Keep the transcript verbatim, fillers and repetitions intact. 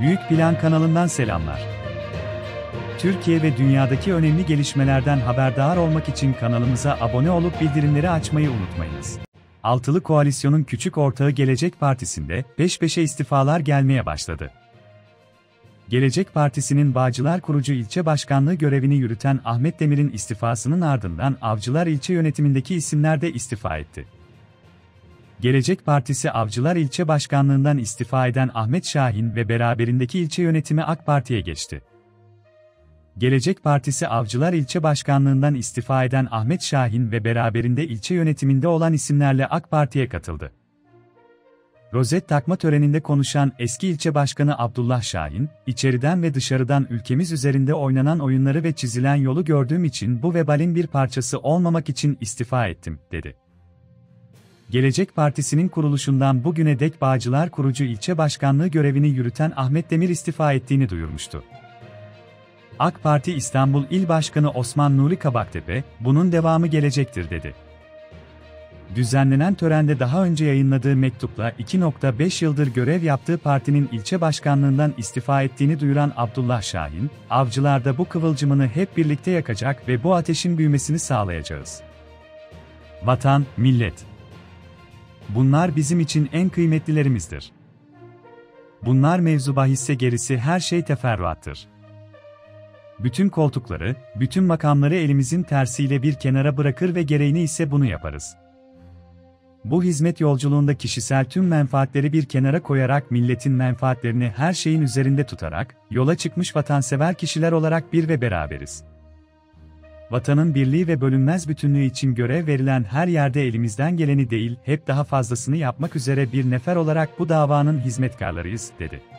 Büyük Plan kanalından selamlar. Türkiye ve dünyadaki önemli gelişmelerden haberdar olmak için kanalımıza abone olup bildirimleri açmayı unutmayınız. Altılı Koalisyon'un küçük ortağı Gelecek Partisi'nde peş peşe istifalar gelmeye başladı. Gelecek Partisi'nin Bağcılar Kurucu İlçe Başkanlığı görevini yürüten Ahmet Demir'in istifasının ardından Avcılar İlçe yönetimindeki isimler de istifa etti. Gelecek Partisi Avcılar İlçe Başkanlığından istifa eden Ahmet Şahin ve beraberindeki ilçe yönetimi AK Parti'ye geçti. Gelecek Partisi Avcılar İlçe Başkanlığından istifa eden Ahmet Şahin ve beraberinde ilçe yönetiminde olan isimlerle AK Parti'ye katıldı. Rozet takma töreninde konuşan eski ilçe başkanı Abdullah Şahin, "İçeriden ve dışarıdan ülkemiz üzerinde oynanan oyunları ve çizilen yolu gördüğüm için bu vebalin bir parçası olmamak için istifa ettim," dedi. Gelecek Partisi'nin kuruluşundan bugüne dek Bağcılar Kurucu İlçe Başkanlığı görevini yürüten Ahmet Demir istifa ettiğini duyurmuştu. AK Parti İstanbul İl Başkanı Osman Nuri Kabaktepe, "Bunun devamı gelecektir," dedi. Düzenlenen törende daha önce yayınladığı mektupla iki nokta beş yıldır görev yaptığı partinin ilçe başkanlığından istifa ettiğini duyuran Abdullah Şahin, "Avcılarda bu kıvılcımını hep birlikte yakacak ve bu ateşin büyümesini sağlayacağız. Vatan, millet. Bunlar bizim için en kıymetlilerimizdir. Bunlar mevzu bahisse gerisi her şey teferruattır. Bütün koltukları, bütün makamları elimizin tersiyle bir kenara bırakır ve gereğini ise bunu yaparız. Bu hizmet yolculuğunda kişisel tüm menfaatleri bir kenara koyarak milletin menfaatlerini her şeyin üzerinde tutarak, yola çıkmış vatansever kişiler olarak bir ve beraberiz. Vatanın birliği ve bölünmez bütünlüğü için görev verilen her yerde elimizden geleni değil, hep daha fazlasını yapmak üzere bir nefer olarak bu davanın hizmetkarlarıyız," dedi.